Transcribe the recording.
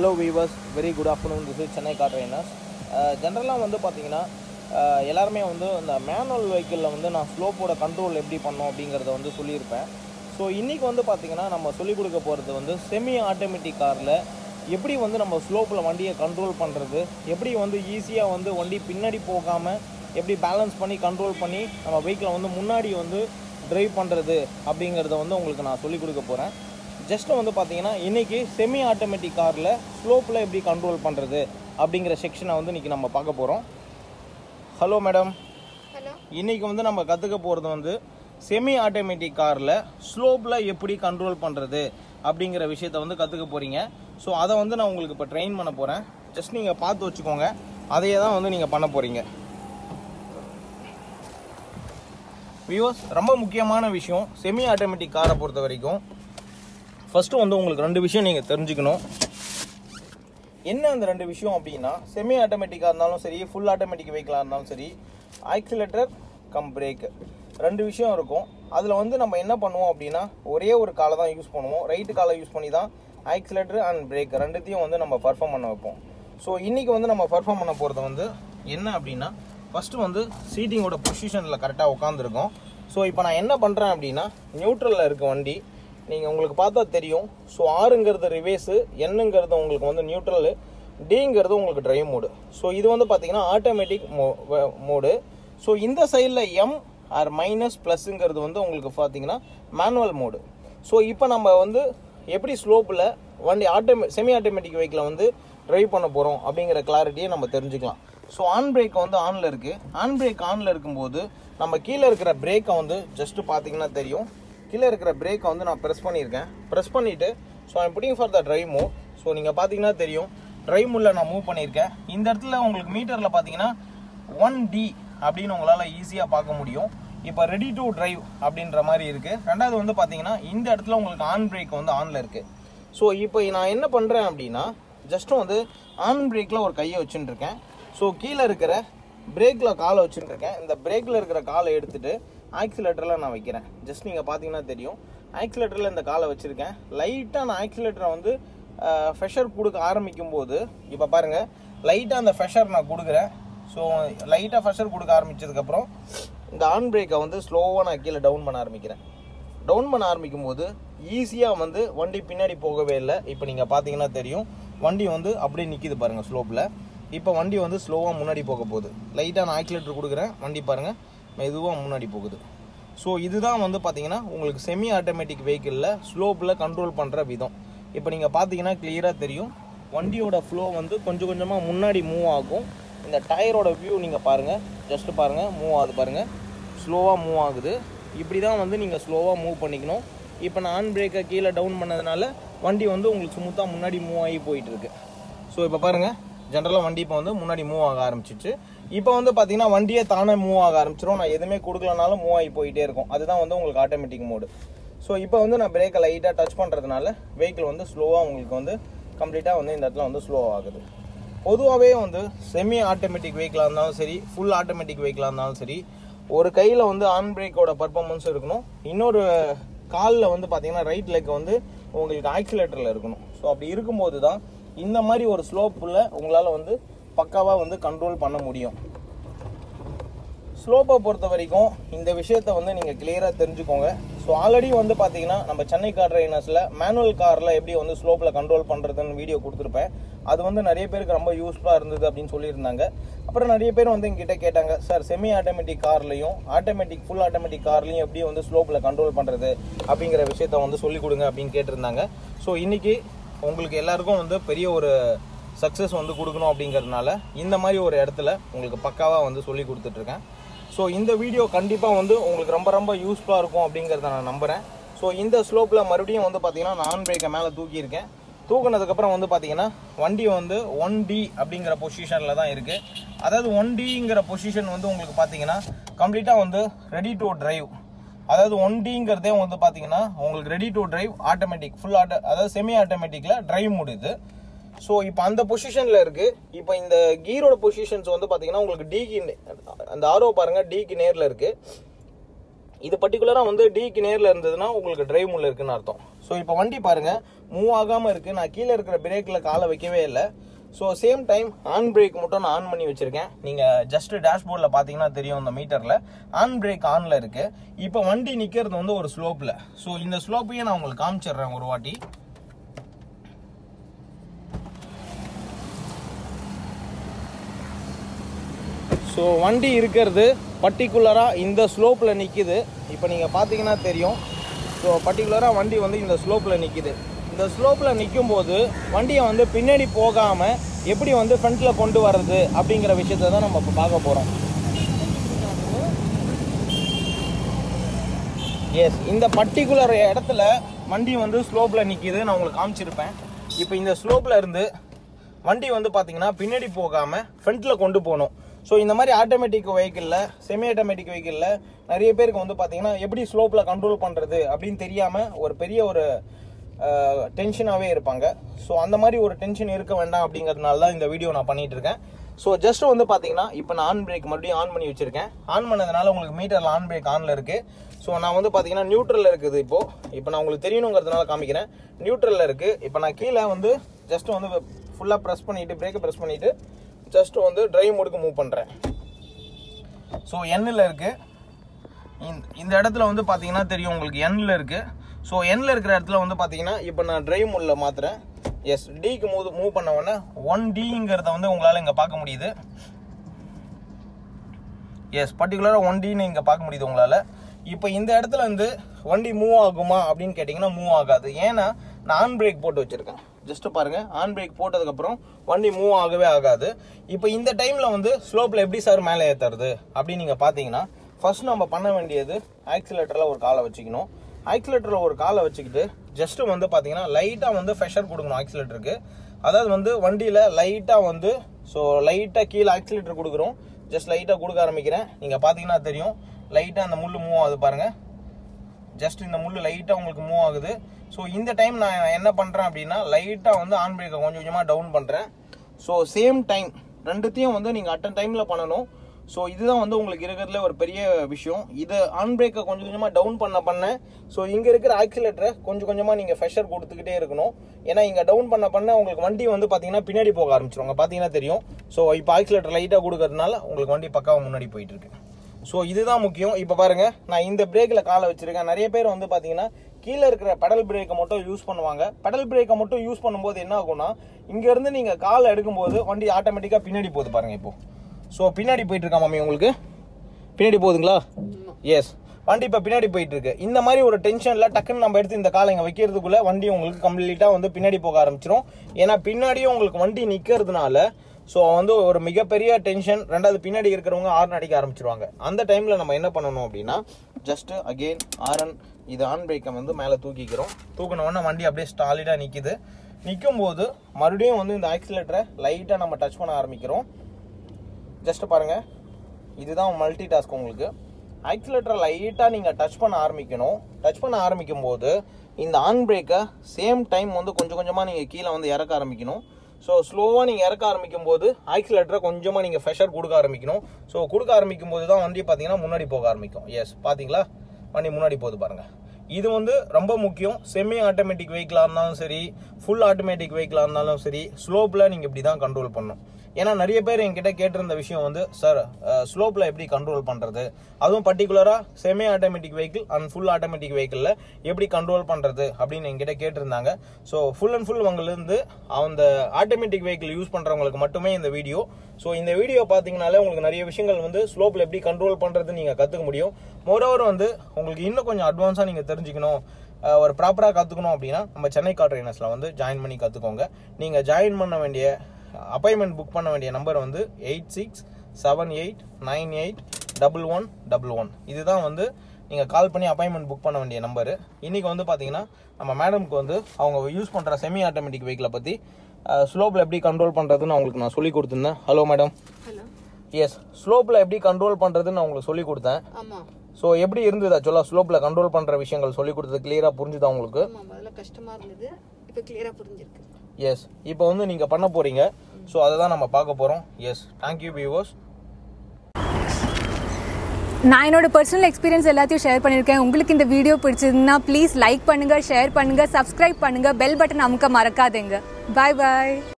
Hello viewers, very good afternoon. This is Chennai car trainers. Generally வந்து பாத்தீங்கன்னா எல்லாரும் வந்து இந்த மேனுவல் வெஹிக்கிள்ல வந்து நான் ஸ்லோப் ஓட கண்ட்ரோல் எப்படி பண்ணனும் அப்படிங்கறத வந்து சொல்லி இருப்பேன். சோ இன்னைக்கு வந்து பாத்தீங்கன்னா நம்ம சொல்லி கொடுக்க போறது வந்து செமி ஆட்டோமேட்டிக் கார்ல எப்படி வந்து நம்ம ஸ்லோப்ல வண்டியை கண்ட்ரோல் பண்றது, எப்படி வந்து ஈஸியா வந்து வண்டி பின்னாடி போகாம எப்படி பேலன்ஸ் பண்ணி கண்ட்ரோல் பண்ணி நம்ம வெஹிக்கிளை வந்து முன்னாடி வந்து டிரைவ் பண்றது அப்படிங்கறத வந்து உங்களுக்கு நான் சொல்லி கொடுக்க போறேன். जस्ट वो पाती इनकी सेमी ऑटोमेटिक कार स्लोप एप्पडी कंट्रोल पड़े अभी सेक्शन वो इनकी नम्बर पाकपर हलो मैडम इनकी वो नम्बर कद सेमी ऑटोमेटिक कार स्लोप एप्पडी कंट्रोल पड़े अभी विषयते वो कपी सो वो ना उ ट्रेन पड़पे जस्ट नहीं पात वो अभी पड़पी व्यूअर्स रोम मुख्य विषय सेमी ऑटोमेटिक कार पर फर्स्ट वो रे विषय नहीं विषय अब semi automatic sir full automatic vehicle sir accelerator cum brake रे विषय अब नम्बर पड़ो अब वरें काले यूस पड़ो राइट काले यूस पड़ी तक एक्सीलरेटर अंड ब्रेक रेंडத்தையும் வந்து நம்ம பெர்ஃபார்ம் பண்ண வைப்போம் சோ இன்னைக்கு வந்து நம்ம பெர்ஃபார்ம் பண்ண போறது வந்து என்ன அப்படினா ஃபர்ஸ்ட் வந்து சீட்டிங்கோட பொசிஷன்ல கரெக்ட்டா உட்கார்ந்திருக்கும் சோ இப்போ நான் என்ன பண்றேன் அப்படினா நியூட்ரல்ல இருக்க வண்டி நீங்கள் உங்களுக்கு பார்த்தா தெரியும் ஸோ ஆறுங்கிறது ரிவேஸு என்னங்கிறது உங்களுக்கு வந்து நியூட்ரலு டிங்கிறது உங்களுக்கு ட்ரைவ் மோடு ஸோ இது வந்து பார்த்தீங்கன்னா ஆட்டோமேட்டிக் மோடு ஸோ இந்த சைடில் எம் ஆர் மைனஸ் ப்ளஸ்ஸுங்கிறது வந்து உங்களுக்கு பார்த்தீங்கன்னா மேனுவல் மோடு ஸோ இப்போ நம்ம வந்து எப்படி ஸ்லோப்பில் வண்டி செமி ஆட்டோமேட்டிக் வெஹிக்கிளை வந்து ட்ரைவ் பண்ண போகிறோம் அப்படிங்கிற கிளாரிட்டியை நம்ம தெரிஞ்சுக்கலாம் ஸோ ஆன் பிரேக் வந்து ஆனில் இருக்குது ஆன் பிரேக் ஆனில் இருக்கும்போது நம்ம கீழே இருக்கிற பிரேக்கை வந்து ஜஸ்ட்டு பார்த்தீங்கன்னா தெரியும் கீழே இருக்கிற பிரேக்கை வந்து நான் ப்ரெஸ் பண்ணியிருக்கேன் ப்ரெஸ் பண்ணிவிட்டு so I'm putting for the drive move so நீங்கள் பார்த்தீங்கன்னா தெரியும் ட்ரைவ் மூவில் நான் மூவ் பண்ணியிருக்கேன் இந்த இடத்துல உங்களுக்கு மீட்டரில் பார்த்தீங்கன்னா 1D அப்படின்னு உங்களால் ஈஸியாக பார்க்க முடியும் இப்போ ரெடி டு ட்ரைவ் அப்படின்ற மாதிரி இருக்குது ரெண்டாவது வந்து பார்த்தீங்கன்னா இந்த இடத்துல உங்களுக்கு ஆன் பிரேக் வந்து ஆனில் இருக்குது ஸோ இப்போ நான் என்ன பண்ணுறேன் அப்படின்னா ஜஸ்ட்டு வந்து ஆன் பிரேக்கில் ஒரு கையை வச்சுட்டுருக்கேன் ஸோ கீழே இருக்கிற பிரேக்கில் காலை வச்சுட்டுருக்கேன் இந்த பிரேக்கில் இருக்கிற காலை எடுத்துகிட்டு ஆக்சிலேட்டரில் நான் வைக்கிறேன் ஜஸ்ட் நீங்கள் பார்த்தீங்கன்னா தெரியும் ஆக்சிலேட்டரில் இந்த காலை வச்சுருக்கேன் லைட்டாக நான் ஆக்சிலேட்டரை வந்து ஃப்ரெஷர் கொடுக்க ஆரம்பிக்கும் போது இப்போ பாருங்கள் லைட்டாக அந்த ஃப்ரெஷர் நான் கொடுக்குறேன் ஸோ லைட்டாக ஃப்ரெஷர் கொடுக்க ஆரம்பித்ததுக்கப்புறம் இந்த ஆன் பிரேக்கை வந்து ஸ்லோவாக நான் கீழே டவுன் பண்ண ஆரம்பிக்கிறேன் டவுன் பண்ண ஆரம்பிக்கும் போது ஈஸியாக வந்து வண்டி பின்னாடி போகவே இல்லை இப்போ நீங்கள் பார்த்தீங்கன்னா தெரியும் வண்டி வந்து அப்படியே நிற்கிது பாருங்கள் ஸ்லோப்பில் இப்போ வண்டி வந்து ஸ்லோவாக முன்னாடி போக போகுது லைட்டாக நான் ஆக்சிலேட்டர் கொடுக்குறேன் வண்டி பாருங்கள் மெதுவாக முன்னாடி போகுது ஸோ இதுதான் வந்து பார்த்தீங்கன்னா உங்களுக்கு செமி ஆட்டோமேட்டிக் வெஹிக்கிளில் ஸ்லோப்பில் கண்ட்ரோல் பண்ணுற விதம் இப்போ நீங்கள் பார்த்தீங்கன்னா கிளியராக தெரியும் வண்டியோட ஃப்ளோ வந்து கொஞ்சம் கொஞ்சமாக முன்னாடி மூவ் ஆகும் இந்த டயரோட வியூ நீங்கள் பாருங்கள் ஜஸ்ட்டு பாருங்கள் மூவ் ஆகுது பாருங்கள் ஸ்லோவாக மூவ் ஆகுது இப்படி தான் வந்து நீங்கள் ஸ்லோவாக மூவ் பண்ணிக்கணும் இப்போ நான் ஆன் பிரேக்கை கீழே டவுன் பண்ணதுனால வண்டி வந்து உங்களுக்கு ஸ்மூத்தாக முன்னாடி மூவ் ஆகி போயிட்டுருக்கு ஸோ இப்போ பாருங்கள் ஜென்ரலாக வண்டி இப்போ வந்து முன்னாடி மூவ் ஆக ஆரம்பிச்சிச்சு இப்போ வந்து பார்த்தீங்கன்னா வண்டியை தானே மூவ் ஆக ஆரம்பிச்சிடும் நான் எதுவுமே கொடுக்கலனாலும் மூவ் ஆகி போயிட்டே இருக்கும் அதுதான் வந்து உங்களுக்கு ஆட்டோமேட்டிக் மோடு ஸோ இப்போ வந்து நான் பிரேக்கை லைட்டாக டச் பண்ணுறதுனால வெஹிக்கிள் வந்து ஸ்லோவாக உங்களுக்கு வந்து கம்ப்ளீட்டாக வந்து இந்த இடத்துல வந்து ஸ்லோவாக ஆகுது பொதுவாகவே வந்து செமி ஆட்டோமேட்டிக் வெஹிக்கிளாக இருந்தாலும் சரி ஃபுல் ஆட்டோமேட்டிக் வெஹிக்கிளாக இருந்தாலும் சரி ஒரு கையில் வந்து ஆன் பிரேக்கோட பர்ஃபார்மன்ஸ் இருக்கணும் இன்னொரு காலில் வந்து பார்த்தீங்கன்னா ரைட் லெக் வந்து உங்களுக்கு ஆக்சிலேட்டரில் இருக்கணும் ஸோ அப்படி இருக்கும்போது தான் இந்த மாதிரி ஒரு ஸ்லோப்பில் உங்களால் வந்து பக்காவாக வந்து கண்ட்ரோல் பண்ண முடியும் ஸ்லோப்பை பொறுத்த வரைக்கும் இந்த விஷயத்தை வந்து நீங்கள் கிளியராக தெரிஞ்சுக்கோங்க ஸோ ஆல்ரெடி வந்து பார்த்தீங்கன்னா நம்ம சென்னை கார் ட்ரைனர்ஸில் மேனுவல் காரில் எப்படி வந்து ஸ்லோப்பில் கண்ட்ரோல் பண்ணுறதுன்னு வீடியோ கொடுத்துருப்பேன் அது வந்து நிறைய பேருக்கு ரொம்ப யூஸ்ஃபுல்லாக இருந்தது அப்படின்னு சொல்லியிருந்தாங்க அப்புறம் நிறைய பேர் வந்து எங்கிட்ட கேட்டாங்க சார் செமி ஆட்டோமேட்டிக் கார்லையும் ஆட்டோமேட்டிக் ஃபுல் ஆட்டோமேட்டிக் கார்லையும் எப்படி வந்து ஸ்லோப்பில் கண்ட்ரோல் பண்ணுறது அப்படிங்கிற விஷயத்த வந்து சொல்லிக் கொடுங்க அப்படின்னு கேட்டிருந்தாங்க ஸோ இன்றைக்கி உங்களுக்கு எல்லாருக்கும் வந்து பெரிய ஒரு சக்ஸஸ் வந்து கொடுக்கணும் அப்படிங்கிறதுனால இந்த மாதிரி ஒரு இடத்துல உங்களுக்கு பக்காவாக வந்து சொல்லி கொடுத்துட்ருக்கேன் ஸோ இந்த வீடியோ கண்டிப்பாக வந்து உங்களுக்கு ரொம்ப ரொம்ப யூஸ்ஃபுல்லாக இருக்கும் அப்படிங்கிறத நான் நம்புகிறேன் ஸோ இந்த ஸ்லோப்பில் மறுபடியும் வந்து பார்த்திங்கன்னா நான் ஆன் பிரேக்கை மேலே தூக்கியிருக்கேன் தூக்கினதுக்கப்புறம் வந்து பார்த்திங்கன்னா வண்டி வந்து 1D அப்படிங்கிற பொசிஷனில் தான் இருக்குது அதாவது 1Dங்கிற பொசிஷன் வந்து உங்களுக்கு பார்த்திங்கன்னா கம்ப்ளீட்டாக வந்து ரெடி டு ட்ரைவ் அதாவது 1Dங்கிறதே வந்து பார்த்தீங்கன்னா உங்களுக்கு ready to drive automatic full auto அதாவது செமி ஆட்டோமேட்டிக்கில் ட்ரைவ் முடியுது ஸோ இப்போ அந்த பொசிஷனில் இருக்குது இப்போ இந்த கீரோட பொசிஷன்ஸ் வந்து பார்த்தீங்கன்னா உங்களுக்கு டிக்கு அந்த ஆர்ஓ பாருங்கள் டிக்கு நேரில் இருக்குது இது பர்டிகுலரா வந்து D க்கு நேர்ல இருந்ததுனா உங்களுக்கு டிரைவ் மூல இருக்குன்னு அர்த்தம். சோ இப்போ வண்டி பாருங்க மூவ் ஆகாம இருக்கு. நான் கீழ இருக்கிற பிரேக்ல காலை வைக்கவே இல்ல. So same time on brake மட்டும் நான் ஆன் பண்ணி வச்சிருக்கேன். நீங்க ஜஸ்ட் டேஷ்போர்ட்ல பாத்தீங்கன்னா தெரியும் அந்த மீட்டர்ல ஆன் பிரேக் ஆன்ல இருக்கு. இப்போ வண்டி நிக்கிறது வந்து ஒரு ஸ்லோப்ல. சோ இந்த ஸ்லோப்பையே நான் உங்களுக்கு காமிச்சறேன் ஒரு வாட்டி. சோ வண்டி இருக்கிறது பர்டிகுலரா இந்த ஸ்லோப்ல நிக்குது. இப்போ நீங்க பாத்தீங்கன்னா தெரியும். சோ பர்டிகுலரா வண்டி வந்து இந்த ஸ்லோப்ல நிக்குது. இந்த ஸ்லோப்ல நிக்கும் போது வண்டியை வந்து பின்னாடி போகாம எப்படி வந்து ஃப்ரண்ட்ல கொண்டு வர்றது அப்படிங்கிற விஷயத்தை தான் நம்ம இப்ப பார்க்க போறோம். எஸ், இந்த பர்டிகுலர் இடத்துல வண்டி வந்து ஸ்லோப்ல நிக்குது. நான் உங்களுக்கு காமிச்சிருப்பேன். இப்போ இந்த ஸ்லோப்ல இருந்து வண்டி வந்து பாத்தீங்கன்னா பின்னாடி போகாம ஃப்ரண்ட்ல கொண்டு போகணும். ஸோ இந்த மாதிரி ஆட்டோமேட்டிக் வெஹிக்கிளில் செமி ஆட்டோமேட்டிக் வெஹிக்கிளில் நிறைய பேருக்கு வந்து பார்த்தீங்கன்னா எப்படி ஸ்லோப்பில் கண்ட்ரோல் பண்ணுறது அப்படின்னு தெரியாமல் ஒரு பெரிய ஒரு டென்ஷனாகவே இருப்பாங்க. ஸோ அந்த மாதிரி ஒரு டென்ஷன் இருக்க வேண்டாம் அப்படிங்கிறதுனால தான் இந்த வீடியோ நான் பண்ணிகிட்டு இருக்கேன். ஸோ ஜஸ்ட் வந்து பார்த்தீங்கன்னா இப்போ நான் ஆன் பிரேக் மறுபடியும் ஆன் பண்ணி வச்சுருக்கேன். ஆன் பண்ணதுனால உங்களுக்கு மீட்டரில் ஆன் பிரேக் ஆனில் இருக்குது. ஸோ நான் வந்து பார்த்தீங்கன்னா நியூட்ரலில் இருக்குது. இப்போ நான் உங்களுக்கு தெரியணுங்கிறதுனால காமிக்கிறேன். நியூட்ரலில் இருக்குது. இப்போ நான் கீழே வந்து ஜஸ்ட் வந்து ஃபுல்லாக ப்ரெஸ் பண்ணிவிட்டு பிரேக்கை ப்ரெஸ் பண்ணிவிட்டு ஜஸ்ட் வந்து டிரைவ் மோடுக்கு மூவ் பண்ணுறேன். ஸோ எண்ணில் இருக்குது. இந்த இடத்துல வந்து பார்த்தீங்கன்னா தெரியும் உங்களுக்கு எண்ணில் இருக்குது. ஸோ எண்ணில் இருக்கிற இடத்துல வந்து பார்த்தீங்கன்னா இப்போ நான் டிரைவ் மோடில் மாற்றுறேன். எஸ், டிக்கு மூவ் பண்ண உடனே 1Dங்கிறத வந்து உங்களால் இங்கே பார்க்க முடியுது. எஸ், பர்டிகுலராக 1Dன்னு இங்கே பார்க்க முடியுது உங்களால். இப்போ இந்த இடத்துல வந்து வண்டி மூவ் ஆகுமா அப்படின்னு கேட்டிங்கன்னா மூவ் ஆகாது. ஏன்னா நான் ஆன் பிரேக் போட்டு வச்சுருக்கேன். ஜஸ்ட் பாருங்கள், ஆன் பிரேக் போட்டதுக்கப்புறம் வண்டி மூவ் ஆகவே ஆகாது. இப்போ இந்த டைமில் வந்து ஸ்லோப்பில் எப்படி சார் மேலே ஏற்றுறது அப்படின்னு நீங்கள் பார்த்தீங்கன்னா ஃபர்ஸ்ட் நம்ம பண்ண வேண்டியது ஆக்சிலேட்டரில் ஒரு காலை வச்சுக்கணும். ஆக்சிலேட்டரில் ஒரு காலை வச்சுக்கிட்டு ஜஸ்ட்டு வந்து பார்த்தீங்கன்னா லைட்டாக வந்து ப்ரெஷர் கொடுக்கணும் ஆக்சிலேட்டருக்கு. அதாவது வந்து வண்டியில் லைட்டாக வந்து ஸோ லைட்டாக கீழே ஆக்சிலேட்டர் கொடுக்குறோம். ஜஸ்ட் லைட்டாக கொடுக்க ஆரம்பிக்கிறேன். நீங்கள் பார்த்தீங்கன்னா தெரியும் லைட்டாக அந்த முள் மூவ் ஆகுது பாருங்கள். ஜஸ்ட் இந்த முள் லைட்டாக உங்களுக்கு மூவ் ஆகுது. ஸோ இந்த டைம் நான் என்ன பண்ணுறேன் அப்படின்னா லைட்டாக வந்து ஆன் பிரேக்கை கொஞ்சம் கொஞ்சமாக டவுன் பண்ணுறேன். ஸோ சேம் டைம் ரெண்டுத்தையும் வந்து நீங்கள் அட்டன் டைமில் பண்ணணும். ஸோ இதுதான் வந்து உங்களுக்கு இருக்கிறதுல ஒரு பெரிய விஷயம். இதை ஆன் பிரேக்கை கொஞ்சம் கொஞ்சமாக டவுன் பண்ண ஸோ இங்கே இருக்கிற ஆக்சிலேட்டரை கொஞ்சம் கொஞ்சமாக நீங்கள் ப்ரெஷர் கொடுத்துக்கிட்டே இருக்கணும். ஏன்னா இங்கே டவுன் பண்ண உங்களுக்கு வண்டி வந்து பார்த்தீங்கன்னா பின்னாடி போக ஆரம்பிச்சிருவாங்க. பார்த்தீங்கன்னா தெரியும். ஸோ இப்போ ஆக்சிலேட்டர் லைட்டாக கொடுக்கறதுனால உங்களுக்கு வண்டி பக்காவாக முன்னாடி போயிட்டுருக்கு. ஸோ இதுதான் முக்கியம். இப்போ பாருங்கள், நான் இந்த பிரேக்கில் காலை வச்சுருக்கேன். நிறைய பேர் வந்து பார்த்தீங்கன்னா கீழே இருக்கிற பெடல் பிரேக்கை மட்டும் யூஸ் பண்ணுவாங்க. பெடல் பிரேக்கை மட்டும் யூஸ் பண்ணும்போது என்ன ஆகும்னா இங்கேருந்து நீங்கள் காலை எடுக்கும்போது வண்டி ஆட்டோமேட்டிக்காக பின்னாடி போகுது பாருங்கள். இப்போது ஸோ பின்னாடி போயிட்டுருக்கா மாமி, உங்களுக்கு பின்னாடி போகுதுங்களா? எஸ், வண்டி இப்போ பின்னாடி போயிட்டுருக்கு. இந்த மாதிரி ஒரு டென்ஷனில் டக்குன்னு நம்ம எடுத்து இந்த காலை இங்கே வைக்கிறதுக்குள்ளே வண்டி உங்களுக்கு கம்ப்ளீட்டாக வந்து பின்னாடி போக ஆரம்பிச்சிடும். ஏன்னா பின்னாடியும் உங்களுக்கு வண்டி நிற்கிறதுனால ஸோ வந்து ஒரு மிகப்பெரிய டென்ஷன். ரெண்டாவது பின்னாடி இருக்கிறவங்க ஆரன் அடிக்க ஆரம்பிச்சிருவாங்க. அந்த டைமில் நம்ம என்ன பண்ணணும் அப்படின்னா ஜஸ்ட் அகெயின் ஆரன் இது ஆன் பிரேக்கை வந்து மேலே தூக்கிக்கிறோம். தூக்கினோடனே வண்டி அப்படியே ஸ்டாலிடாக நிற்கிது. நிற்கும் போது மறுபடியும் வந்து இந்த ஆக்சிலேட்டரை லைட்டாக நம்ம டச் பண்ண ஆரம்பிக்கிறோம். ஜஸ்ட் பாருங்கள், இதுதான் மல்டி டாஸ்க். உங்களுக்கு ஆக்சிலேட்டரை லைட்டாக நீங்கள் டச் பண்ண ஆரம்பிக்கணும். டச் பண்ண ஆரம்பிக்கும் போது இந்த ஆன் பிரேக்கை சேம் டைம் வந்து கொஞ்சம் கொஞ்சமாக நீங்கள் கீழே வந்து இறக்க ஆரம்பிக்கணும். ஸோ ஸ்லோவாக நீங்கள் இறக்க ஆரம்பிக்கும் போது ஆக்சிலேட்டரை கொஞ்சமாக நீங்கள் ப்ரெஷர் கொடுக்க ஆரம்பிக்கணும். ஸோ கொடுக்க ஆரம்பிக்கும் போது தான் வண்டி பார்த்தீங்கன்னா முன்னாடி போக ஆரம்பிக்கும். எஸ், பார்த்தீங்களா வண்டி முன்னாடி போகுது பாருங்கள். இது வந்து ரொம்ப முக்கியம். செமி ஆட்டோமேட்டிக் வெஹிக்கிளாக இருந்தாலும் சரி, ஃபுல் ஆட்டோமேட்டிக் வெஹிக்கிளாக இருந்தாலும் சரி, ஸ்லோப்பில் நீங்கள் இப்படி தான் கண்ட்ரோல் பண்ணணும். ஏன்னா நிறைய பேர் என்கிட்ட கேட்டிருந்த விஷயம் வந்து சார் ஸ்லோப்பில் எப்படி கண்ட்ரோல் பண்ணுறது, அதுவும் பர்டிகுலராக semi automatic vehicle and full automatic வெஹிக்கிளில் எப்படி கண்ட்ரோல் பண்ணுறது அப்படின்னு என்கிட்ட கேட்டிருந்தாங்க. ஸோ ஃபுல் அண்ட் ஃபுல் அவங்கலேருந்து அந்த ஆட்டோமேட்டிக் வெஹிக்கிள் யூஸ் பண்ணுறவங்களுக்கு மட்டுமே இந்த வீடியோ. ஸோ இந்த வீடியோ பார்த்தீங்கனாலே உங்களுக்கு நிறைய விஷயங்கள் வந்து ஸ்லோப்பில் எப்படி கண்ட்ரோல் பண்ணுறதுன்னு நீங்கள் கற்றுக்க முடியும். மோரோவர் வந்து உங்களுக்கு இன்னும் கொஞ்சம் அட்வான்ஸாக நீங்கள் தெரிஞ்சுக்கணும், ஒரு ப்ராப்பராக கற்றுக்கணும் அப்படின்னா நம்ம சென்னை கார் ட்ரைனர்ஸில் வந்து ஜாயின் பண்ணி கற்றுக்கோங்க. நீங்கள் ஜாயின் பண்ண வேண்டிய அப்பாயின்மெண்ட் புக் பண்ண வேண்டிய நம்பர் வந்து 8678981111. இதுதான் வந்து நீங்கள் கால் பண்ணி அப்பாயின்மெண்ட் புக் பண்ண வேண்டிய நம்பரு. இன்றைக்கி வந்து பார்த்தீங்கன்னா நம்ம மேடமுக்கு வந்து அவங்க யூஸ் பண்ணுற செமி ஆட்டோமேட்டிக் வெஹிக்கிளை பற்றி ஸ்லோப்பில் எப்படி கண்ட்ரோல் பண்ணுறதுன்னு அவங்களுக்கு நான் சொல்லி கொடுத்துருந்தேன். Hello madam. ஹலோ. எஸ், ஸ்லோப்பில் எப்படி கண்ட்ரோல் பண்ணுறதுன்னு அவங்களுக்கு சொல்லி கொடுத்தேன். ஆமாம். ஸோ எப்படி இருந்தது சொல்ல ஸ்லோப்பில் கண்ட்ரோல் பண்ணுற விஷயங்கள் சொல்லி கொடுத்தது கிளியராக புரிஞ்சுதா உங்களுக்கு? கஷ்டமாக இருந்தது, இப்போ கிளியராக புரிஞ்சிருக்கு. எஸ், இப்போ வந்து நீங்கள் பண்ண போகிறீங்க. ஸோ அதை தான் நம்ம பார்க்க போகிறோம். Yes, thank you viewers. नानोड पर्सनल एक्सपीरियंस எல்லாத்தையும் ஷேர் பண்ணிருக்கேன் உங்களுக்கு இந்த வீடியோ பிடிச்சிருந்தா ப்ளீஸ் லைக் பண்ணுங்க ஷேர் பண்ணுங்க சப்ஸ்கிரைப் பண்ணுங்க பெல் பட்டன் அமுக்க மறக்காதீங்க பை பை